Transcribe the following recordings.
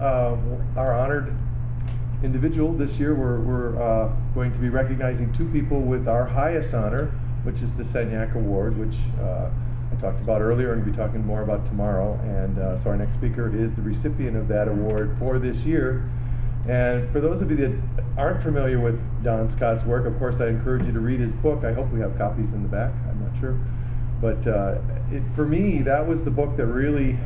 our honored individual this year, we're going to be recognizing two people with our highest honor, which is the Seignac Award, which I talked about earlier and we'll be talking more about tomorrow. And so our next speaker is the recipient of that award for this year. And for those of you that aren't familiar with Don Scott's work, of course I encourage you to read his book. I hope we have copies in the back, I'm not sure. But for me, that was the book that really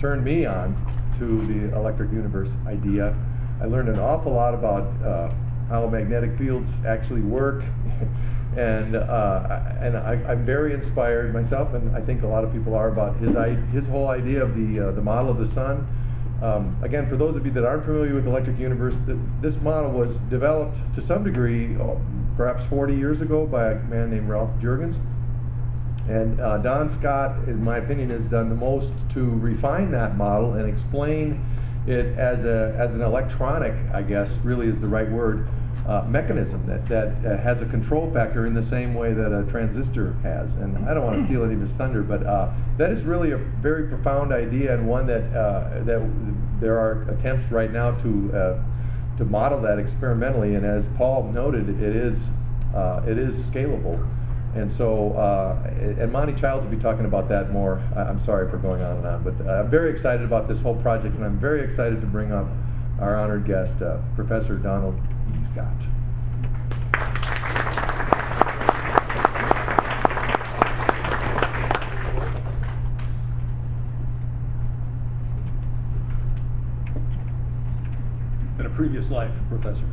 turned me on to the Electric Universe idea. I learned an awful lot about how magnetic fields actually work. And I'm very inspired myself, and I think a lot of people are, about his whole idea of the model of the sun. Again, for those of you that aren't familiar with Electric Universe, this model was developed to some degree, perhaps 40 years ago, by a man named Ralph Jurgens. And Don Scott, in my opinion, has done the most to refine that model and explain it as an electronic, I guess, really is the right word, mechanism that has a control factor in the same way that a transistor has. And I don't want to steal any of his thunder, but that is really a very profound idea, and one that there are attempts right now to model that experimentally. And as Paul noted, it is scalable. And so, and Monty Childs will be talking about that more. I'm sorry for going on and on, but I'm very excited about this whole project, and I'm very excited to bring up our honored guest, Professor Donald E. Scott. In a previous life, Professor.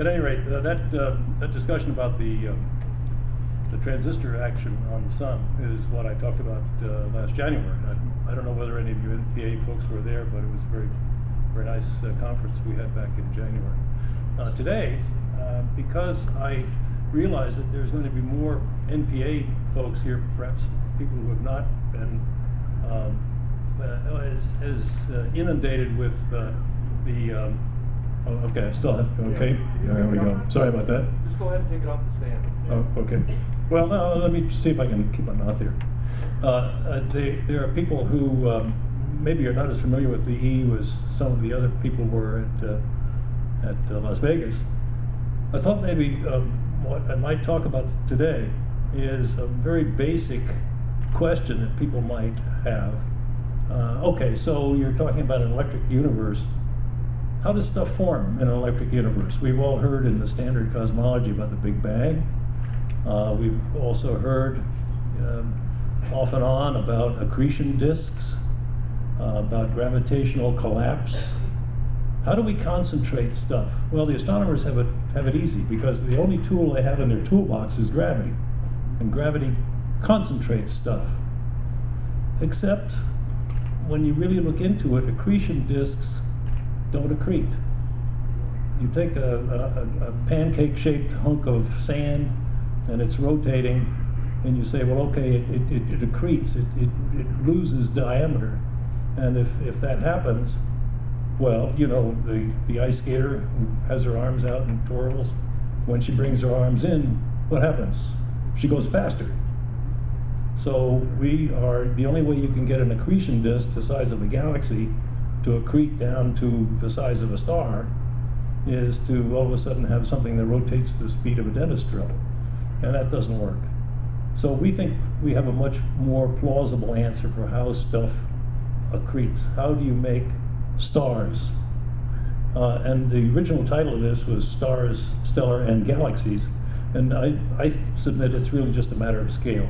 At any rate, that discussion about the transistor action on the sun is what I talked about last January. I don't know whether any of you NPA folks were there, but it was a very nice conference we had back in January. Today, because I realize that there's going to be more NPA folks here, perhaps people who have not been as inundated with the oh, okay, I still have, okay, yeah. All right, we go. Sorry about that. Just go ahead and take it off the stand. Yeah. Oh, okay. Well, let me see if I can keep my mouth here. There are people who maybe are not as familiar with the E as some of the other people were at Las Vegas. I thought maybe what I might talk about today is a very basic question that people might have. Okay, so you're talking about an electric universe. How does stuff form in an electric universe? We've all heard in the standard cosmology about the Big Bang. We've also heard off and on about accretion disks, about gravitational collapse. How do we concentrate stuff? Well, the astronomers have it easy, because the only tool they have in their toolbox is gravity, and gravity concentrates stuff. Except when you really look into it, accretion disks don't accrete. You take a pancake-shaped hunk of sand and it's rotating, and you say, well, okay, it accretes, it loses diameter. And if that happens, well, you know, the ice skater who has her arms out and twirls, when she brings her arms in, what happens? She goes faster. So the only way you can get an accretion disk the size of a galaxy to accrete down to the size of a star is to all of a sudden have something that rotates the speed of a dentist drill, and that doesn't work. So we think we have a much more plausible answer for how stuff accretes. How do you make stars? And the original title of this was Stars, Stellar, and Galaxies, and I submit it's really just a matter of scale.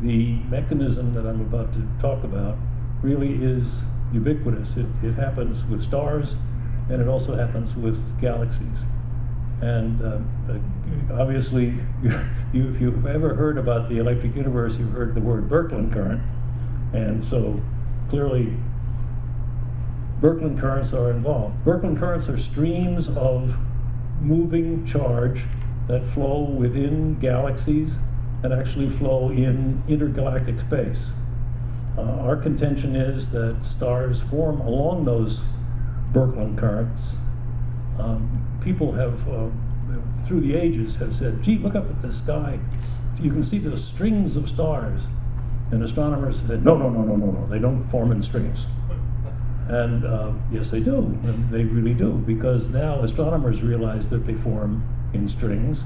The mechanism that I'm about to talk about really is ubiquitous. It happens with stars, and it also happens with galaxies. And obviously, if you've ever heard about the electric universe, you've heard the word Birkeland current. And so clearly, Birkeland currents are involved. Birkeland currents are streams of moving charge that flow within galaxies and actually flow in intergalactic space. Our contention is that stars form along those Birkeland currents. People have, through the ages, have said, gee, look up at the sky. You can see those strings of stars. And astronomers said, no, no, no, no, no, no. They don't form in strings. And yes, they do. And they really do, because now astronomers realize that they form in strings.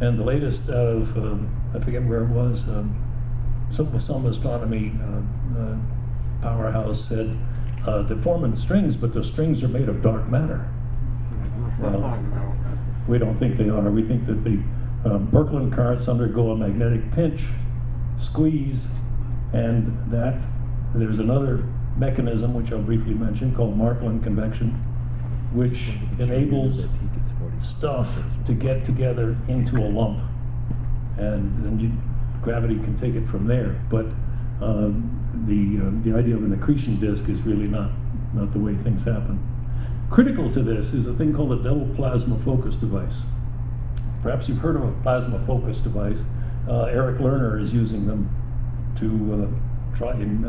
And the latest out of, I forget where it was, some astronomy powerhouse said they form in strings, but the strings are made of dark matter. Well, we don't think they are. We think that the Birkeland currents undergo a magnetic pinch, squeeze, and that there's another mechanism, which I'll briefly mention, called Marklund convection, which enables stuff to get together into a lump, and then gravity can take it from there. But the idea of an accretion disk is really not the way things happen. Critical to this is a thing called a double plasma focus device. Perhaps you've heard of a plasma focus device. Eric Lerner is using them to try in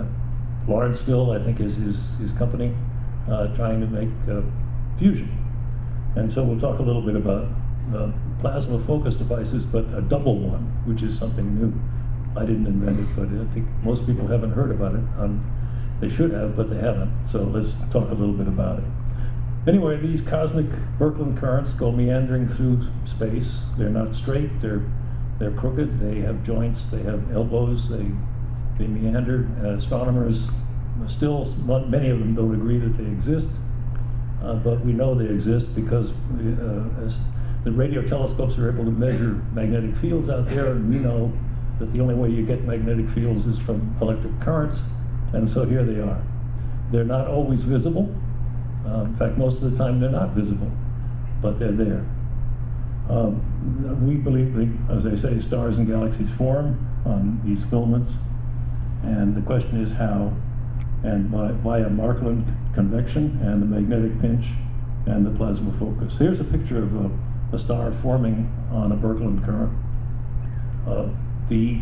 Lawrenceville, I think, is his company, trying to make fusion. And so we'll talk a little bit about plasma focus devices, but a double one, which is something new. I didn't invent it, but I think most people haven't heard about it. They should have, but they haven't. So let's talk a little bit about it. Anyway, these cosmic Birkeland currents go meandering through space. They're not straight. They're crooked. They have joints. They have elbows. They meander. Astronomers still, many of them don't agree that they exist, but we know they exist because as the radio telescopes are able to measure magnetic fields out there, and we know that the only way you get magnetic fields is from electric currents, and so here they are. They're not always visible. In fact, most of the time they're not visible, but they're there. We believe that, as I say, stars and galaxies form on these filaments, and the question is how, and via Marklund convection and the magnetic pinch and the plasma focus. Here's a picture of a star forming on a Birkeland current. The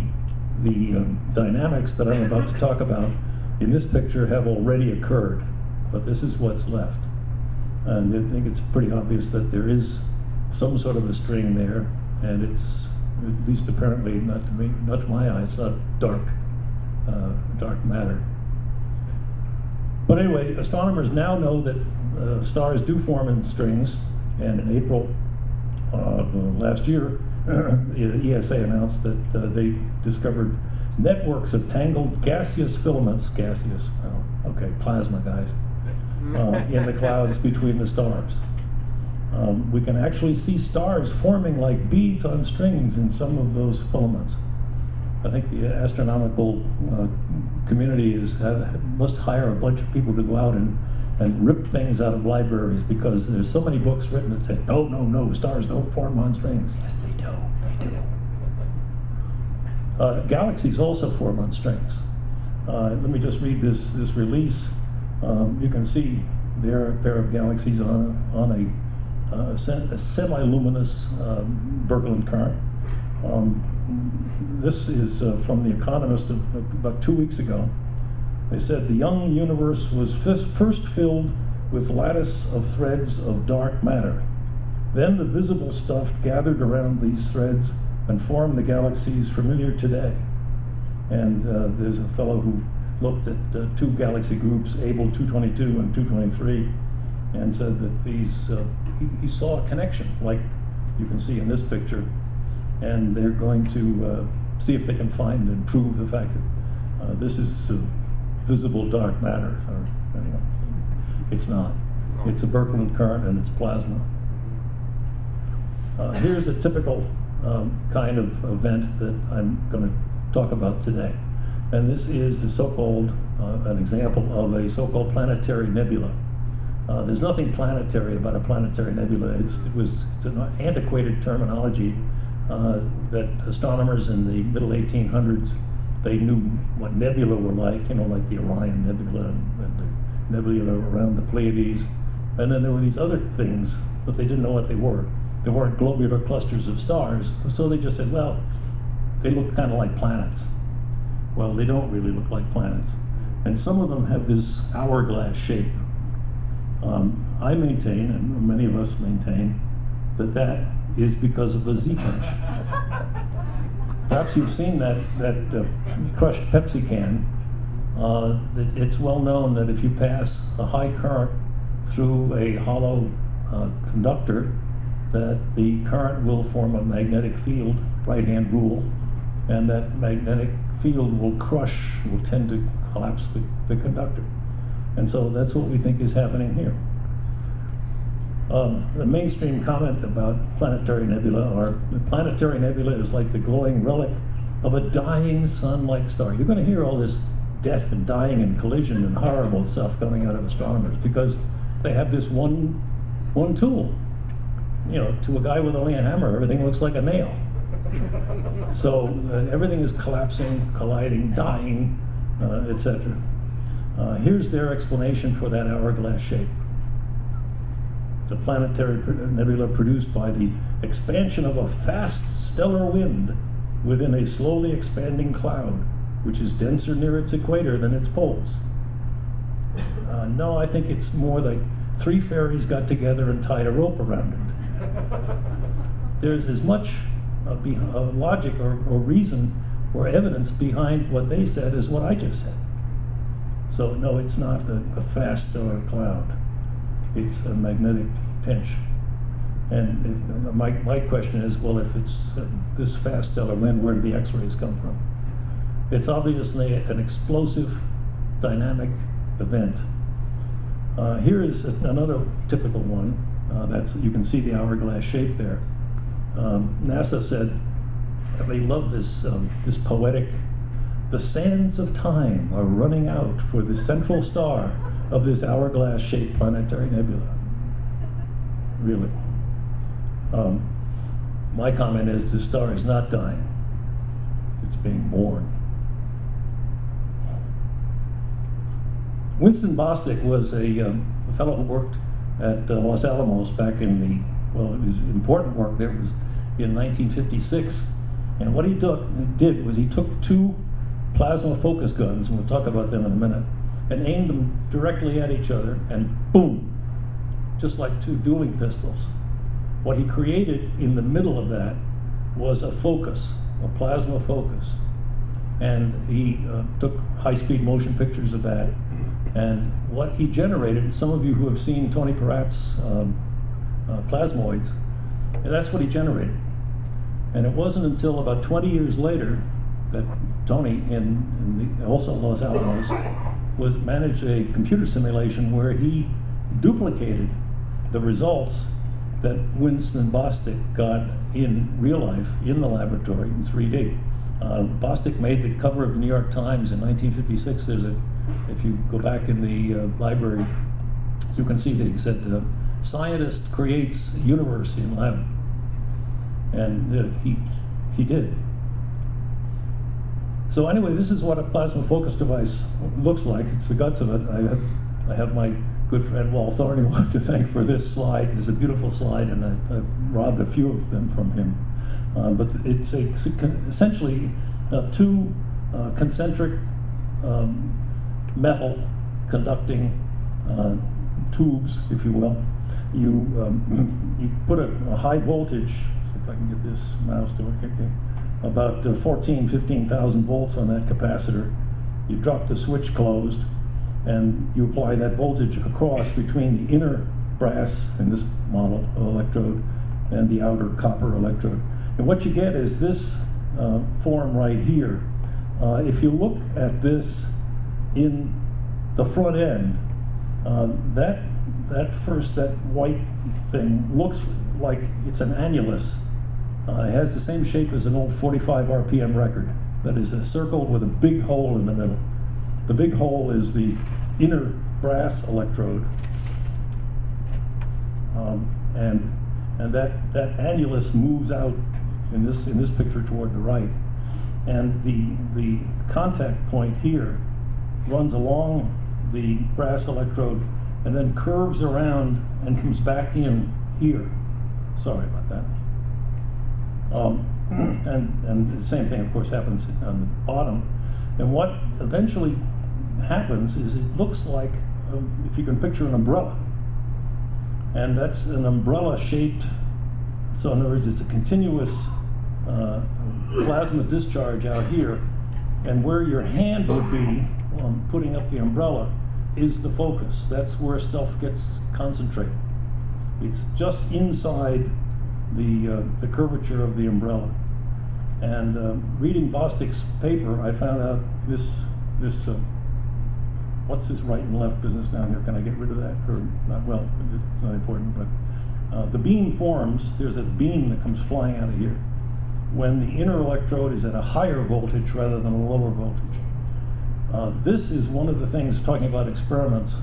dynamics that I'm about to talk about in this picture have already occurred, but this is what's left. And I think it's pretty obvious that there is some sort of a string there, and it's, at least apparently, not to me, not to my eye, it's not dark, dark matter. But anyway, astronomers now know that stars do form in strings, and in April last year, the ESA announced that they discovered networks of tangled gaseous filaments, gaseous, well, okay, plasma guys, in the clouds between the stars. We can actually see stars forming like beads on strings in some of those filaments. I think the astronomical community must hire a bunch of people to go out and rip things out of libraries, because there's so many books written that say, no, no, no, stars don't form on strings. Yes, they do. They do. Galaxies also form on strings. Let me just read this release. You can see there are a pair of galaxies on a semi-luminous Birkeland current. This is from The Economist about 2 weeks ago. They said the young universe was first filled with lattice of threads of dark matter. Then the visible stuff gathered around these threads and formed the galaxies familiar today. And there's a fellow who looked at two galaxy groups, Abell 222 and 223, and said that these he saw a connection, like you can see in this picture, and they're going to see if they can find and prove the fact that this is visible dark matter. Or, anyway, it's not. It's a Birkeland current and it's plasma. Here's a typical kind of event that I'm going to talk about today, and this is the so-called an example of a so-called planetary nebula. There's nothing planetary about a planetary nebula. It's an antiquated terminology that astronomers in the middle 1800s, they knew what nebula were like, you know, like the Orion Nebula and the nebula around the Pleiades. And then there were these other things, but they didn't know what they were. They weren't globular clusters of stars, so they just said, well, they look kind of like planets. Well, they don't really look like planets. And some of them have this hourglass shape. I maintain, and many of us maintain, that that is because of a z-pinch. Perhaps you've seen that crushed Pepsi can It's well known that if you pass a high current through a hollow conductor, that the current will form a magnetic field, right-hand rule, and that magnetic field will crush, will tend to collapse the conductor. And so that's what we think is happening here. The mainstream comment about planetary nebula, or the planetary nebula is like the glowing relic of a dying sun-like star. You're going to hear all this death and dying and collision and horrible stuff coming out of astronomers because they have this one tool. You know, to a guy with only a hammer, everything looks like a nail. So everything is collapsing, colliding, dying, etc. Here's their explanation for that hourglass shape. It's a planetary nebula produced by the expansion of a fast stellar wind within a slowly expanding cloud, which is denser near its equator than its poles. No, I think it's more like three fairies got together and tied a rope around it. There's as much logic or reason or evidence behind what they said as what I just said. So no, it's not a fast stellar cloud. It's a magnetic pinch. And if, my question is, well, if it's this fast stellar wind, where do the X-rays come from? It's obviously an explosive dynamic event. Here is another typical one. You can see the hourglass shape there. NASA said they love this this poetic. The sands of time are running out for the central star of this hourglass-shaped planetary nebula. Really. My comment is the star is not dying; it's being born. Winston Bostick was a fellow who worked at Los Alamos back in the, well, it was important work there, it was in 1956. And what he did was he took two plasma focus guns, and we'll talk about them in a minute, and aimed them directly at each other, and boom, just like two dueling pistols. What he created in the middle of that was a focus, a plasma focus. And he took high-speed motion pictures of that. And what he generated, some of you who have seen Tony Parat's plasmoids, that's what he generated. And it wasn't until about 20 years later that Tony, also Los Alamos, managed a computer simulation where he duplicated the results that Winston Bostick got in real life, in the laboratory, in 3D. Bostick made the cover of the New York Times in 1956. There's a, if you go back in the library, you can see that he said, "Scientist creates universe in lab," and he did. So anyway, this is what a plasma focus device looks like. It's the guts of it. I have my good friend Walt Thorne to thank for this slide. It's a beautiful slide, and I've robbed a few of them from him. But it's essentially two concentric metal conducting tubes, if you will. You put a high voltage, if I can get this mouse to work, okay, about 15,000 volts on that capacitor. You drop the switch closed, and you apply that voltage across between the inner brass, in this model of electrode, and the outer copper electrode. And what you get is this form right here. If you look at this in the front end, that white thing looks like it's an annulus. It has the same shape as an old 45 RPM record. That is a circle with a big hole in the middle. The big hole is the inner brass electrode. And that annulus moves out in this picture toward the right. And the contact point here runs along the brass electrode and then curves around and comes back in here. Sorry about that. And the same thing, of course, happens on the bottom. And what eventually happens is it looks like, if you can picture an umbrella. And that's an umbrella shaped, so in other words, it's a continuous plasma discharge out here. And where your hand would be putting up the umbrella is the focus. That's where stuff gets concentrated. It's just inside the curvature of the umbrella. And reading Bostick's paper, I found out this what's his right and left business down here? Can I get rid of that? Or not? Well, it's not important, but the beam forms. There's a beam that comes flying out of here when the inner electrode is at a higher voltage rather than a lower voltage. This is one of the things, talking about experiments,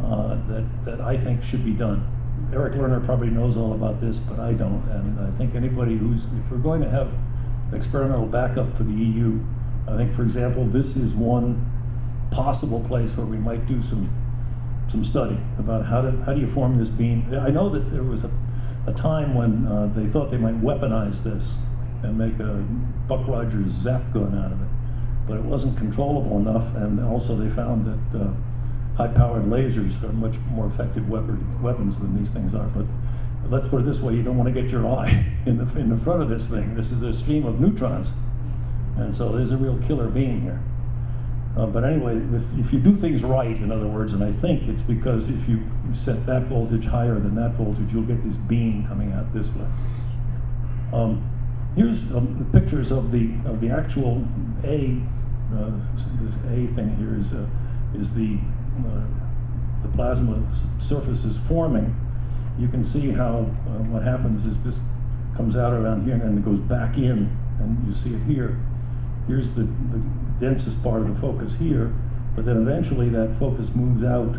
that I think should be done. Eric Lerner probably knows all about this, but I don't. And I think anybody who's, if we're going to have experimental backup for the EU, I think, for example, this is one possible place where we might do some study about how do you form this beam. I know that there was a time when they thought they might weaponize this and make a Buck Rogers zap gun out of it, but it wasn't controllable enough, and also they found that high-powered lasers are much more effective weapons than these things are. But let's put it this way, you don't want to get your eye in the front of this thing. This is a stream of neutrons, and so there's a real killer beam here. But anyway, if you do things right, in other words, and I think it's because if you set that voltage higher than that voltage, you'll get this beam coming out this way. Here's the pictures of the actual A. This A thing here is the plasma surface is forming. You can see how what happens is this comes out around here and then it goes back in, and you see it here. Here's the densest part of the focus here, but then eventually that focus moves out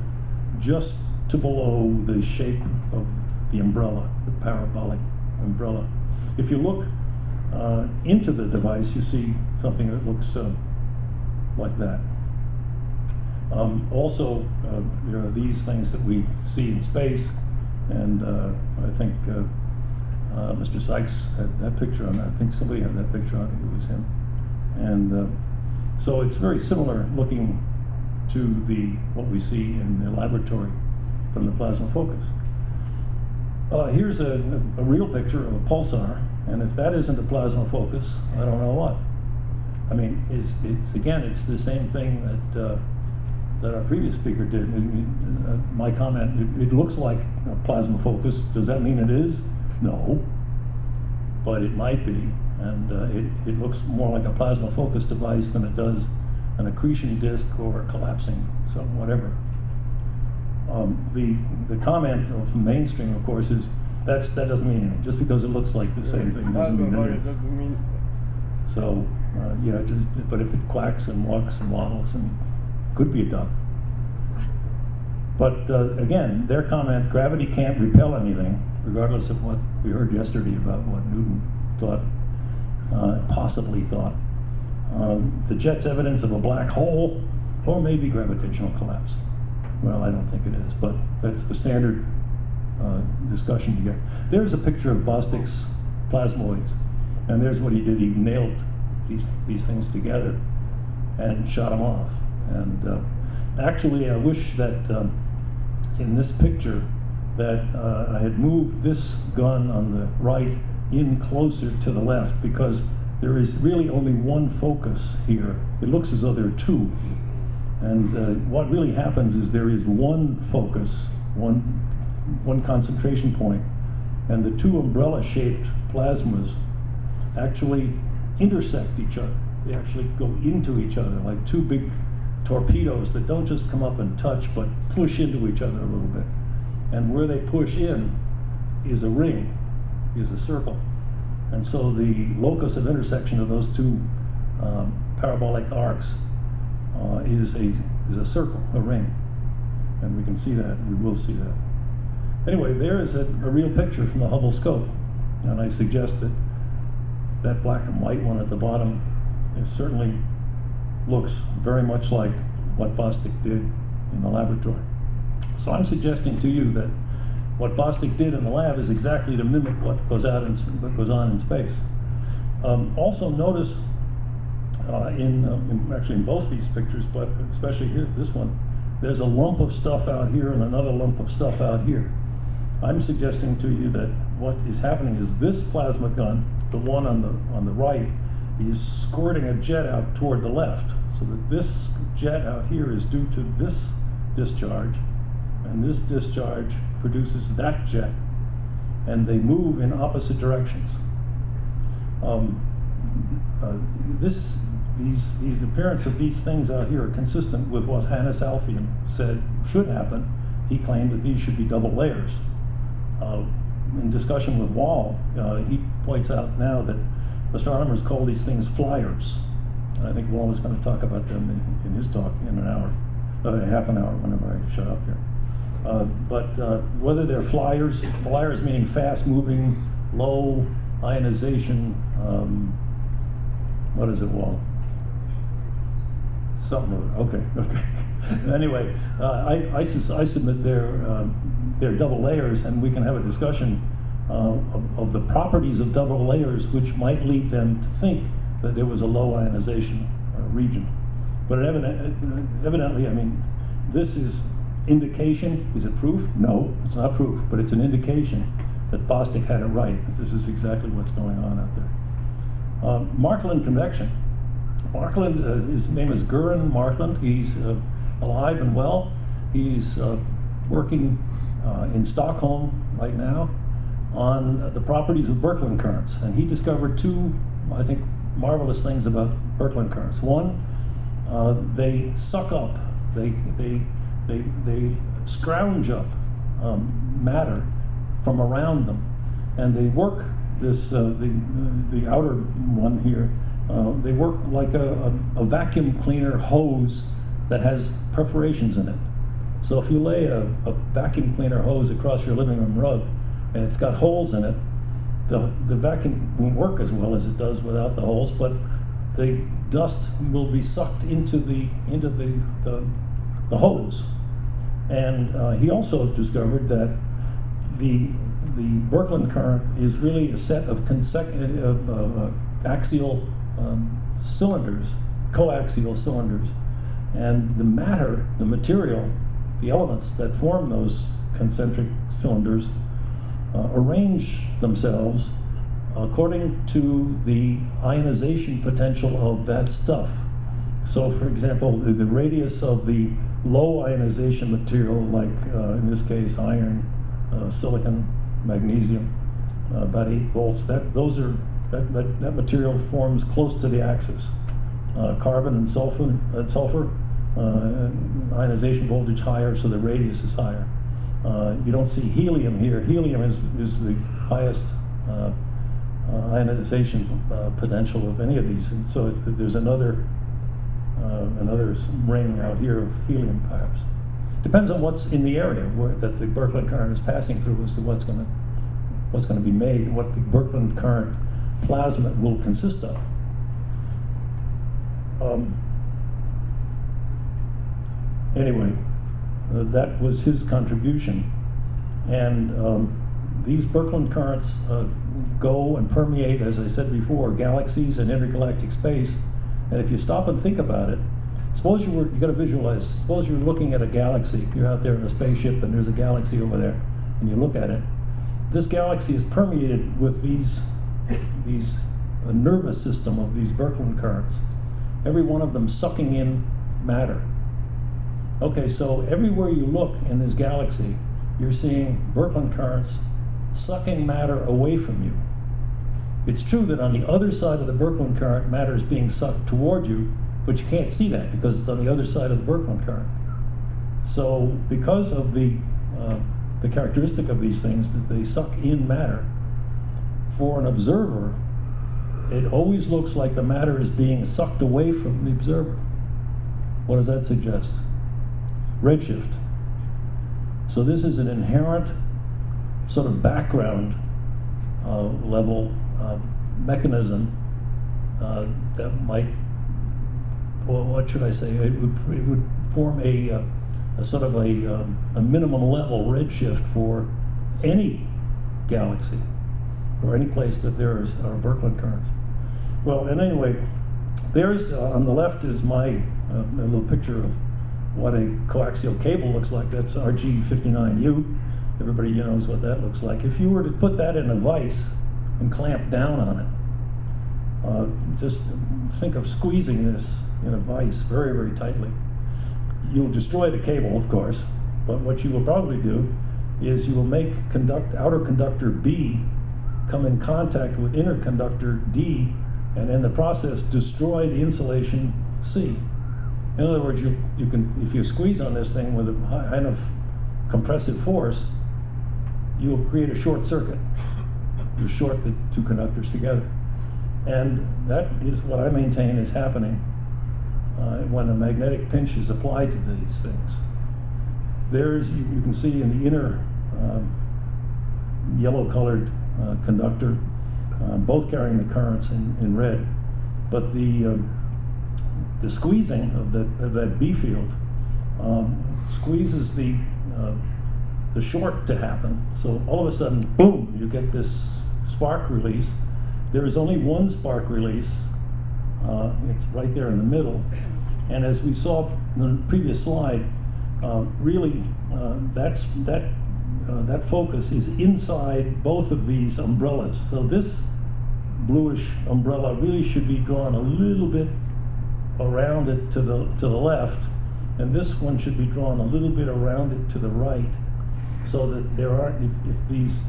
just to below the shape of the umbrella, the parabolic umbrella. If you look into the device, you see something that looks like that. Also, there are these things that we see in space, and I think Mr. Sykes had that picture on. I think somebody had that picture on. It was him. And so it's very similar looking to what we see in the laboratory from the plasma focus. Here's a real picture of a pulsar, and if that isn't a plasma focus, I don't know what. I mean, it's the same thing that our previous speaker did. My comment, it looks like a plasma focus. Does that mean it is? No, but it might be. And it looks more like a plasma-focused device than it does an accretion disk or collapsing, so whatever. The comment from mainstream, of course, is that doesn't mean anything. Just because it looks like the same thing doesn't mean it is. So yeah, but if it quacks and walks and waddles, and could be a duck. But again, their comment: gravity can't repel anything, regardless of what we heard yesterday about what Newton thought. Possibly thought. The jet's evidence of a black hole, or maybe gravitational collapse. Well, I don't think it is, but that's the standard discussion you get. There's a picture of Bostick's plasmoids, and there's what he did. He nailed these things together and shot them off. And actually, I wish that in this picture that I had moved this gun on the right in closer to the left, because there is really only one focus here. It looks as though there are two. And what really happens is there is one focus, one concentration point, and the two umbrella-shaped plasmas actually intersect each other. They actually go into each other, like two big torpedoes that don't just come up and touch, but push into each other a little bit. And where they push in is a ring, is a circle. And so the locus of intersection of those two parabolic arcs is a circle, a ring. And we can see that, we will see that. Anyway, there is a real picture from the Hubble scope. And I suggest that that black and white one at the bottom certainly looks very much like what Bostick did in the laboratory. So I'm suggesting to you that what Bostick did in the lab is exactly to mimic what goes out in, what goes on in space. Also notice in both these pictures, but especially here's this one, there's a lump of stuff out here and another lump of stuff out here. I'm suggesting to you that what is happening is this plasma gun, the one on the right, He is squirting a jet out toward the left, so that this jet out here is due to this discharge, and this discharge produces that jet, and they move in opposite directions. The appearance of these things out here are consistent with what Hannes Alfvén said should happen. He claimed that these should be double layers. In discussion with Wall, he points out now that astronomers call these things flyers. And I think Wall is going to talk about them in his talk in an hour, half an hour, whenever I shut up here. Whether they're flyers meaning fast-moving, low ionization, what is it, Wall? Something or other. Okay. Anyway, I submit they're double layers, and we can have a discussion of the properties of double layers, which might lead them to think that there was a low ionization region. But evidently, I mean, this is indication. Is it proof? No, it's not proof, but it's an indication that Bostick had it right. This is exactly what's going on out there. Marklund convection. Marklund, his name is Göran Marklund. He's alive and well. He's working in Stockholm right now on the properties of Birkeland currents. And he discovered two, I think, marvelous things about Birkeland currents. One, they suck up, they scrounge up matter from around them, and they work this the outer one here. They work like a vacuum cleaner hose that has perforations in it. So if you lay a vacuum cleaner hose across your living room rug, and it's got holes in it, the vacuum won't work as well as it does without the holes. But the dust will be sucked into the hose. And he also discovered that the Birkeland current is really a set of axial cylinders, coaxial cylinders, and the matter, the material, the elements that form those concentric cylinders arrange themselves according to the ionization potential of that stuff. So, for example, the radius of the low ionization material, like in this case iron, silicon, magnesium, about 8 volts. That material forms close to the axis. Carbon and sulfur, ionization voltage higher, so the radius is higher. You don't see helium here. Helium is the highest ionization potential of any of these, and so there's another ring out here of helium perhaps. Depends on what's in the area that the Birkeland current is passing through as to what's going to be made, what the Birkeland current plasma will consist of. Anyway, that was his contribution, and these Birkeland currents go and permeate, as I said before, galaxies and intergalactic space. And if you stop and think about it, suppose you're looking at a galaxy. You're out there in a spaceship and there's a galaxy over there, and you look at it. This galaxy is permeated with these nervous system of these Birkeland currents, every one of them sucking in matter. Okay, so everywhere you look in this galaxy, you're seeing Birkeland currents sucking matter away from you. It's true that on the other side of the Birkeland current, matter is being sucked toward you, but you can't see that because it's on the other side of the Birkeland current. So because of the characteristic of these things, that they suck in matter, for an observer, it always looks like the matter is being sucked away from the observer. What does that suggest? Redshift. So this is an inherent sort of background level mechanism that might, well, what should I say? It would form a sort of a minimum level redshift for any galaxy or any place that there is are Birkeland currents. Well, and anyway, there's on the left is my little picture of what a coaxial cable looks like. That's RG59U. Everybody knows what that looks like. If you were to put that in a vise and clamp down on it, Just think of squeezing this in a vise very, very tightly. You'll destroy the cable, of course, but what you will probably do is you will make outer conductor B come in contact with inner conductor D, and in the process destroy the insulation C. In other words, you can, if you squeeze on this thing with a high enough compressive force, you'll create a short circuit. You short the two conductors together. And that is what I maintain is happening when a magnetic pinch is applied to these things. There's, you can see in the inner yellow-colored conductor, both carrying the currents in red, but the squeezing of that B field squeezes the short to happen. So all of a sudden, boom, you get this spark release. There is only one spark release. It's right there in the middle. And as we saw in the previous slide, really that focus is inside both of these umbrellas. So this bluish umbrella really should be drawn a little bit around it to the left, and this one should be drawn a little bit around it to the right, so that there aren't, if these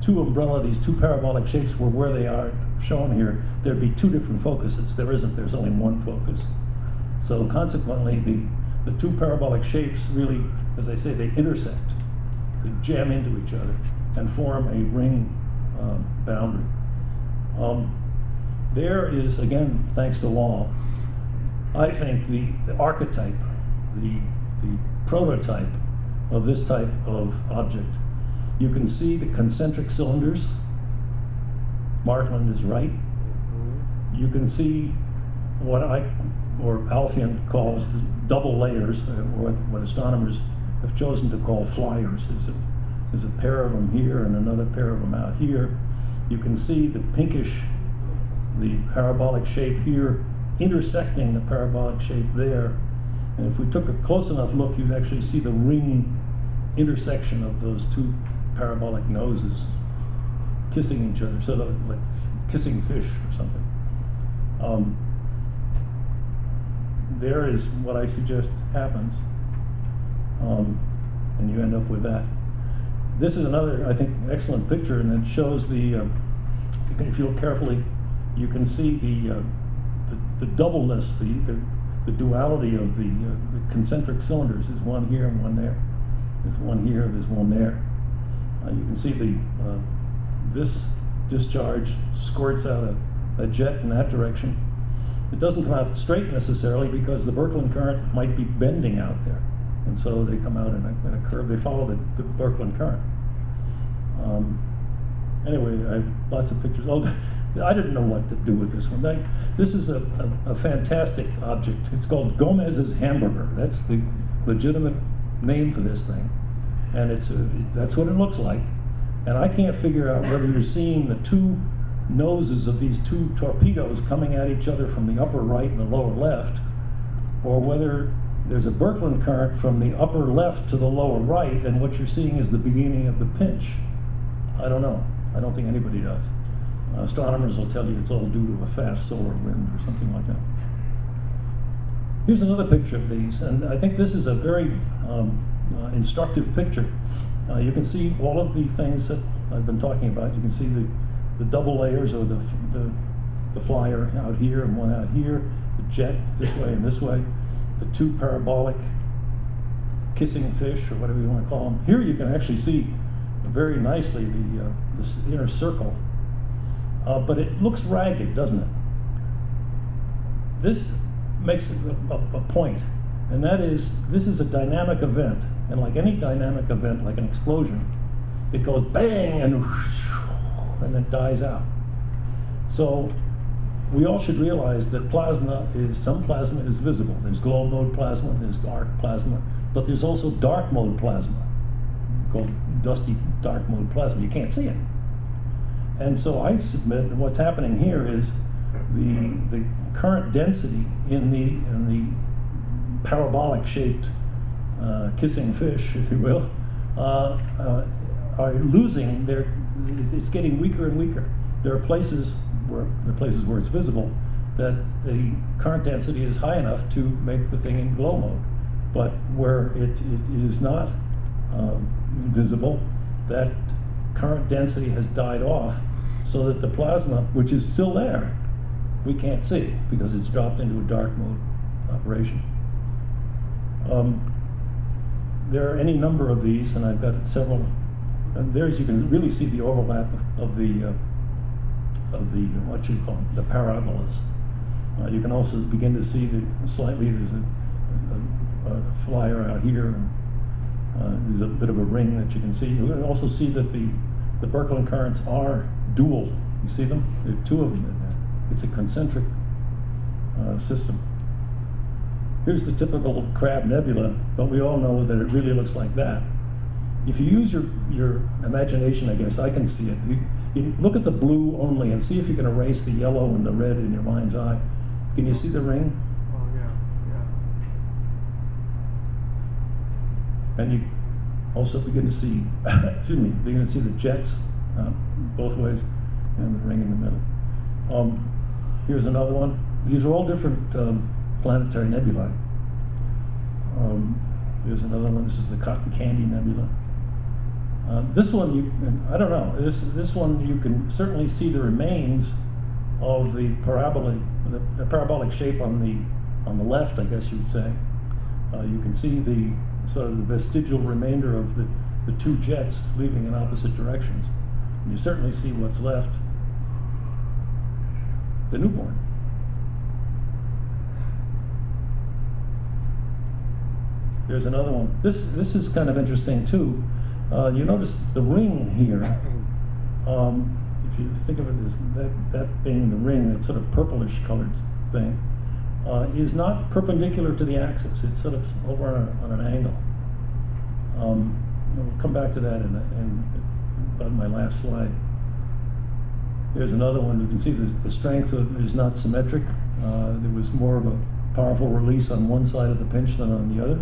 two umbrella, these two parabolic shapes were where they are shown here, there'd be two different focuses. There isn't, there's only one focus. So consequently, the two parabolic shapes really, as I say, they intersect. They jam into each other and form a ring boundary. There is, again, thanks to Wall, I think the archetype, the prototype of this type of object. You can see the concentric cylinders. Marklund is right. You can see what Alfvén calls the double layers, or what astronomers have chosen to call flyers. There's a pair of them here and another pair of them out here. You can see the pinkish, the parabolic shape here, intersecting the parabolic shape there. And if we took a close enough look, you'd actually see the ring intersection of those two parabolic noses kissing each other, sort of like kissing fish or something. There is what I suggest happens, and you end up with that. This is another, I think, excellent picture, and it shows the, if you look carefully, you can see the doubleness, the duality of the concentric cylinders. There's one here and one there. There's one here, there's one there. You can see this discharge squirts out a jet in that direction. It doesn't come out straight necessarily, because the Birkeland current might be bending out there. And so they come out in a curve. They follow the Birkeland current. Anyway, I have lots of pictures. Oh, I didn't know what to do with this one. This is a fantastic object. It's called Gomez's Hamburger. That's the legitimate name for this thing. And that's what it looks like. And I can't figure out whether you're seeing the two noses of these two torpedoes coming at each other from the upper right and the lower left, or whether there's a Birkeland current from the upper left to the lower right, and what you're seeing is the beginning of the pinch. I don't know. I don't think anybody does. Astronomers will tell you it's all due to a fast solar wind or something like that. Here's another picture of these, and I think this is a very instructive picture. You can see all of the things that I've been talking about. You can see the double layers, or the flyer out here and one out here, the jet this way and this way, the two parabolic kissing fish, or whatever you want to call them. Here you can actually see very nicely this inner circle, but it looks ragged, doesn't it? This makes a point, and that is, this is a dynamic event, and like any dynamic event, like an explosion, it goes bang and whoosh, and it dies out. So we all should realize that some plasma is visible. There's glow mode plasma, there's dark plasma, but there's also dark mode plasma, called dusty dark mode plasma. You can't see it. And so I submit that what's happening here is the current density in the parabolic shaped kissing fish, if you will, are losing their. It's getting weaker and weaker. There are places where the places where it's visible, that the current density is high enough to make the thing in glow mode. But where it is not visible, that current density has died off, so that the plasma, which is still there, we can't see because it's dropped into a dark mode operation. There are any number of these, and I've got several. And there's, you can really see the overlap of the what you call the parabolas. You can also begin to see the slightly, there's a flyer out here, and there's a bit of a ring that you can see. You can also see that the Birkeland currents are dual. You see them? There are two of them in there. It's a concentric system. Here's the typical crab nebula, but we all know that it really looks like that. If you use your imagination, I guess, I can see it. You look at the blue only and see if you can erase the yellow and the red in your mind's eye. Can you see the ring? Oh, yeah, yeah. And you also begin to see, excuse me, begin to see the jets both ways and the ring in the middle. Here's another one. These are all different planetary nebulae. Here's another one. This is the Cotton Candy Nebula. This one, I don't know. This one, you can certainly see the remains of the parabolic shape on the left, I guess you would say. You can see the sort of the vestigial remainder of the two jets leaving in opposite directions. And you certainly see what's left. The newborn. There's another one. This is kind of interesting too. You notice the ring here. If you think of it as that being the ring, that sort of purplish colored thing, is not perpendicular to the axis. It's sort of over on an angle. We'll come back to that in my last slide. There's another one. You can see the strength of it is not symmetric. There was more of a powerful release on one side of the pinch than on the other.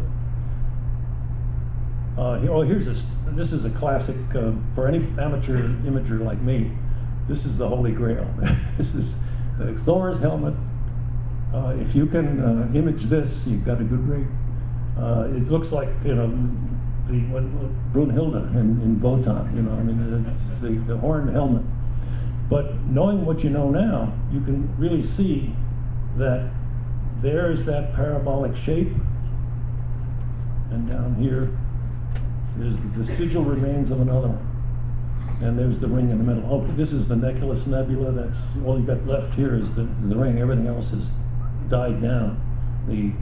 This is a classic for any amateur imager like me. This is the Holy Grail. This is Thor's helmet. If you can image this, you've got a good rate. It looks like, you know, Brunhilde in Wotan. You know, I mean, it's the horned helmet. But knowing what you know now, you can really see that there's that parabolic shape, and down here there's the vestigial remains of another one. And there's the ring in the middle. Oh, this is the Necklace Nebula. That's all you've got left here is the ring. Everything else has died down. The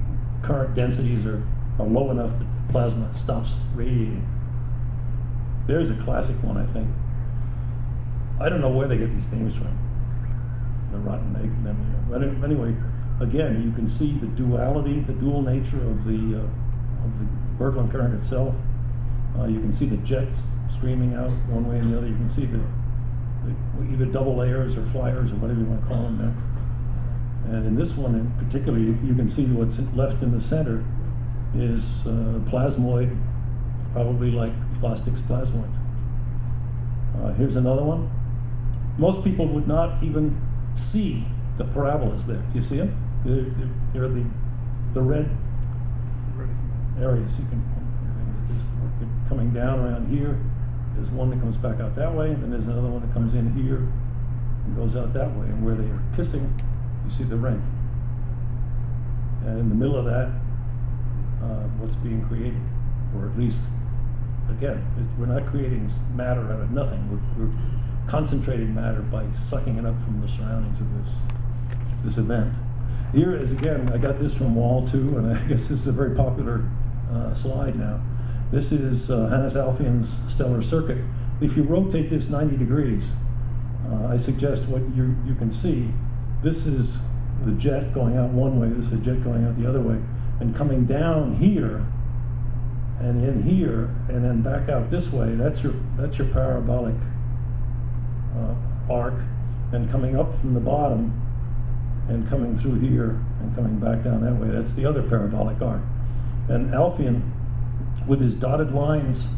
current densities are low enough that the plasma stops radiating. There's a classic one, I think. I don't know where they get these names from. The rotten egg nebula. But anyway, again, you can see the duality, the dual nature of the Birkeland current itself. You can see the jets streaming out one way and the other. You can see the either double layers or flyers or whatever you want to call them there. And in this one in particular, you can see what's left in the center is plasmoid, probably like Bostick's plasmoids. Here's another one. Most people would not even see the parabolas there. Do you see them? They're the red areas. You can coming down around here. There's one that comes back out that way, and then there's another one that comes in here and goes out that way. And where they are kissing, you see the ring. And in the middle of that, what's being created, or at least, again, we're not creating matter out of nothing. We're concentrating matter by sucking it up from the surroundings of this event. Here is, again, I got this from Wall 2, and I guess this is a very popular slide now. This is Hannes Alfvén's stellar circuit. If you rotate this 90 degrees, I suggest what you can see. This is the jet going out one way, this is the jet going out the other way, and coming down here, and in here, and then back out this way. That's your parabolic arc, and coming up from the bottom, and coming through here, and coming back down that way. That's the other parabolic arc. And Alfvén, with his dotted lines,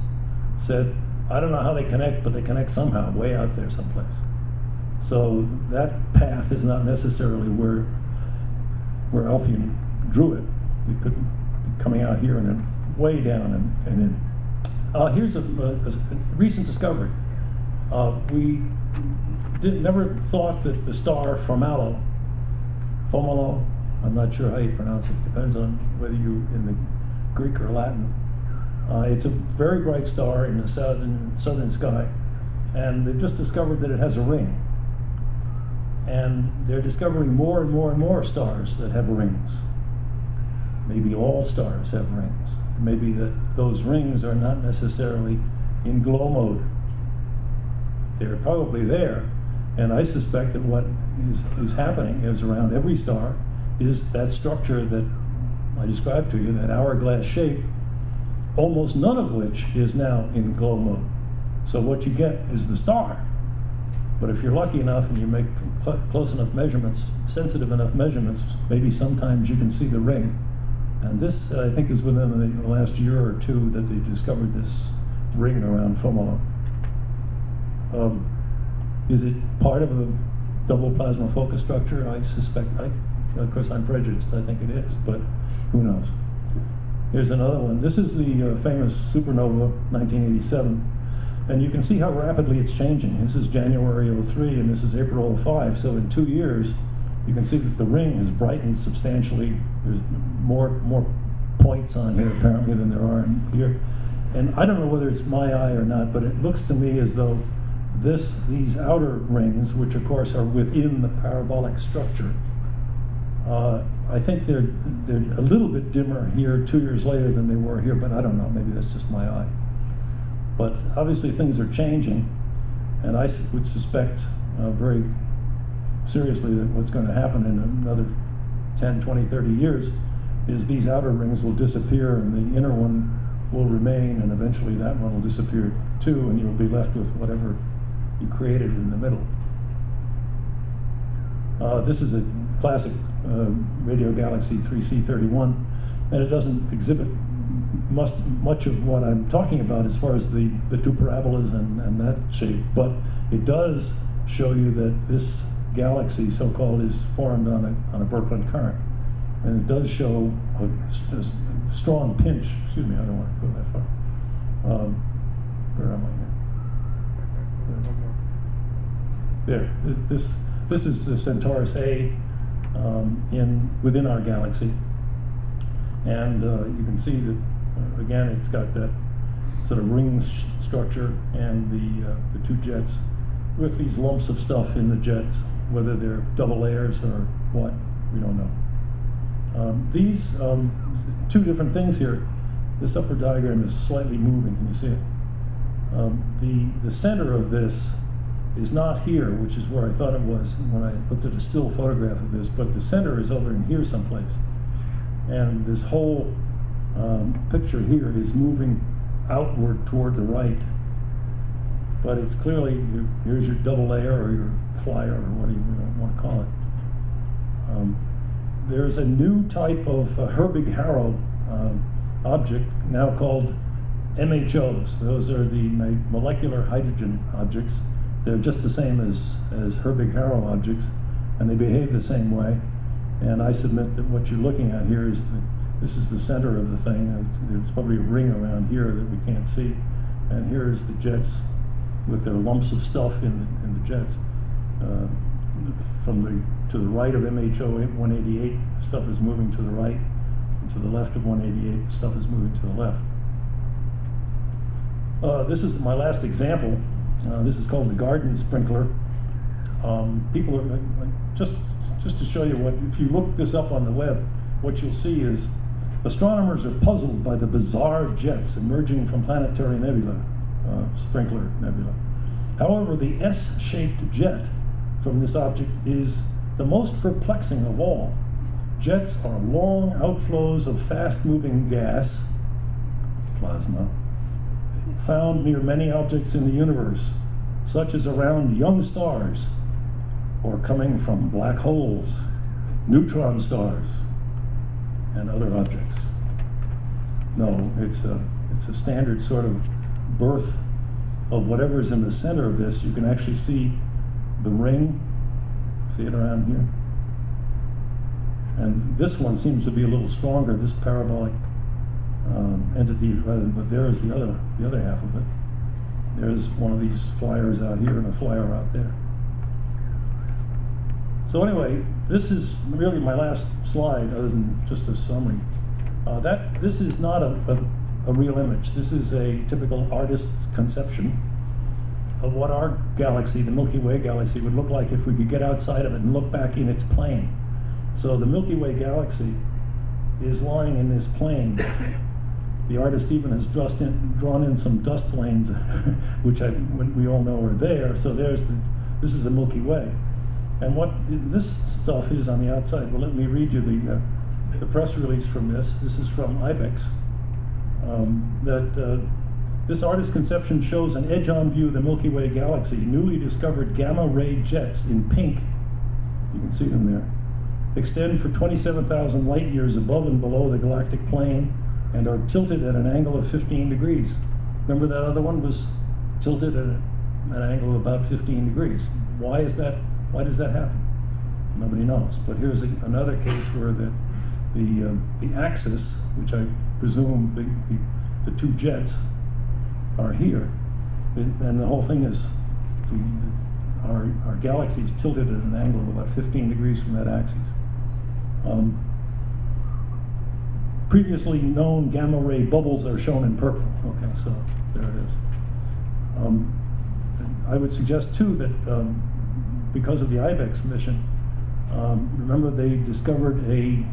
said, I don't know how they connect, but they connect somehow, way out there someplace. So that path is not necessarily where Alfvén drew it. It could be coming out here and then way down and then. Here's a recent discovery. We never thought that the star Formalo, I'm not sure how you pronounce it, depends on whether you're in the Greek or Latin. It's a very bright star in the southern sky, and they've just discovered that it has a ring. And they're discovering more and more and more stars that have rings. Maybe all stars have rings. Maybe that those rings are not necessarily in glow mode. They're probably there, and I suspect that what is happening is around every star is that structure that I described to you, that hourglass shape, almost none of which is now in glow mode. So what you get is the star. But if you're lucky enough and you make close enough measurements, sensitive enough measurements, maybe sometimes you can see the ring. And this, I think, is within the last year or two that they discovered this ring around Formalo. Is it part of a double plasma focus structure? I suspect, of course I'm prejudiced, I think it is, but who knows? Here's another one. This is the famous supernova 1987, and you can see how rapidly it's changing. This is January 03 and this is April 05, so in 2 years, you can see that the ring has brightened substantially. There's more points on here apparently than there are here. And I don't know whether it's my eye or not, but it looks to me as though these outer rings, which of course are within the parabolic structure, I think they're a little bit dimmer here 2 years later than they were here, but I don't know, maybe that's just my eye. But obviously things are changing, and I would suspect very seriously that what's going to happen in another 10, 20, 30 years is these outer rings will disappear and the inner one will remain, and eventually that one will disappear too, and you'll be left with whatever you created in the middle. This is a classic radio galaxy 3C31, and it doesn't exhibit much of what I'm talking about as far as the two parabolas and that shape, but it does show you that this galaxy, so-called, is formed on a Birkeland current. And it does show a strong pinch. Excuse me, I don't want to go that far. Where am I here? There. This is the Centaurus A within our galaxy. And you can see that, again, it's got that sort of ring structure and the two jets with these lumps of stuff in the jets, whether they're double layers or what, we don't know. These two different things here, this upper diagram is slightly moving, can you see it? The center of this is not here, which is where I thought it was when I looked at a still photograph of this, but the center is over in here someplace. And this whole picture here is moving outward toward the right. But it's clearly, here's your double layer or your flyer or whatever you want to call it. There's a new type of Herbig-Haro object now called MHOs. Those are the molecular hydrogen objects. They're just the same as Herbig-Haro objects, and they behave the same way. And I submit that what you're looking at here is this is the center of the thing. There's probably a ring around here that we can't see. And here's the jets with their lumps of stuff in the jets. To the right of MHO 188, stuff is moving to the right, and to the left of 188, stuff is moving to the left. This is my last example. This is called the garden sprinkler. People are, just to show you what, if you look this up on the web, what you'll see is astronomers are puzzled by the bizarre jets emerging from planetary nebula, sprinkler nebula. However, the S-shaped jet from this object is the most perplexing of all. Jets are long outflows of fast-moving gas, plasma, found near many objects in the universe, such as around young stars, or coming from black holes, neutron stars, and other objects. No, it's a standard sort of birth of whatever is in the center of this. You can actually see the ring, see it around here? And this one seems to be a little stronger, this parabolic entity, but there is the other half of it. There's one of these flyers out here and a flyer out there. So anyway, this is really my last slide, other than just a summary. This is not a real image. This is a typical artist's conception of what our galaxy, the Milky Way galaxy, would look like if we could get outside of it and look back in its plane. So the Milky Way galaxy is lying in this plane. The artist even has drawn in some dust lanes, which we all know are there. So this is the Milky Way. And what this stuff is on the outside, well, let me read you the press release from this. This is from IBEX. This artist's conception shows an edge-on view of the Milky Way galaxy, newly discovered gamma-ray jets in pink, you can see them there, extend for 27,000 light years above and below the galactic plane and are tilted at an angle of 15 degrees. Remember that other one was tilted at an angle of about 15 degrees. Why is that? Why does that happen? Nobody knows. But here's another case where the axis, which I presume the two jets are here, and the whole thing is our galaxy is tilted at an angle of about 15 degrees from that axis. Previously known gamma ray bubbles are shown in purple. Okay, so there it is. I would suggest too that because of the IBEX mission, remember they discovered a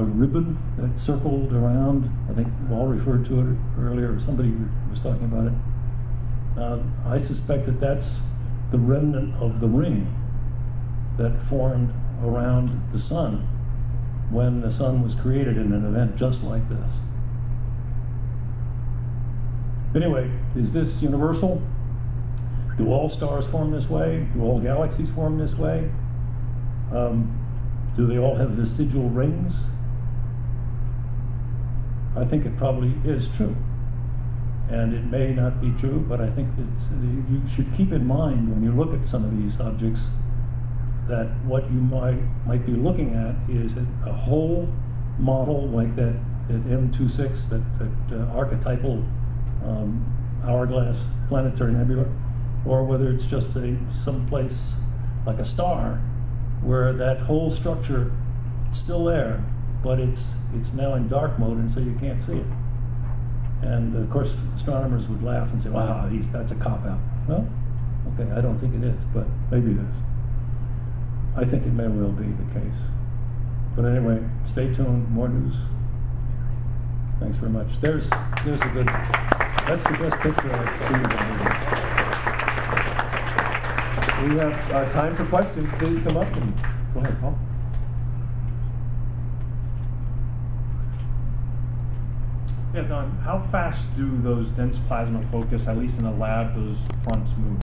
ribbon that circled around. I think Wall referred to it earlier, or somebody was talking about it. I suspect that that's the remnant of the ring that formed around the sun when the sun was created in an event just like this. Anyway, is this universal? Do all stars form this way? Do all galaxies form this way? Do they all have vestigial rings? I think it probably is true. And it may not be true, but I think you should keep in mind when you look at some of these objects that what you might be looking at is a whole model like that M26, that archetypal hourglass planetary nebula, or whether it's just someplace like a star where that whole structure is still there, but it's now in dark mode, and so you can't see it. And of course, astronomers would laugh and say, wow, that's a cop-out. Well, okay, I don't think it is, but maybe it is. I think it may well be the case. But anyway, stay tuned, more news. Thanks very much. There's a good, that's the best picture I've seen. We have time for questions. Please come up and go ahead, Paul. Yeah, Don, how fast do those dense plasma focus, at least in the lab, those fronts move?